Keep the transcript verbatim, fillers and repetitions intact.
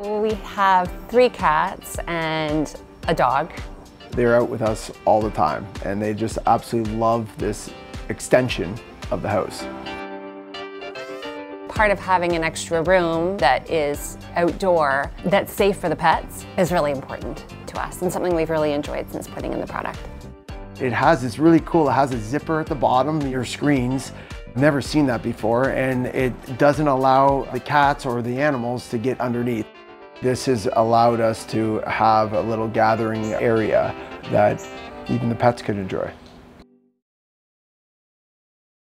We have three cats and a dog. They're out with us all the time, and they just absolutely love this extension of the house. Part of having an extra room that is outdoor, that's safe for the pets, is really important to us and something we've really enjoyed since putting in the product. It has, it's really cool, it has a zipper at the bottom, your screens. Never seen that before, and it doesn't allow the cats or the animals to get underneath. This has allowed us to have a little gathering area that even the pets could enjoy.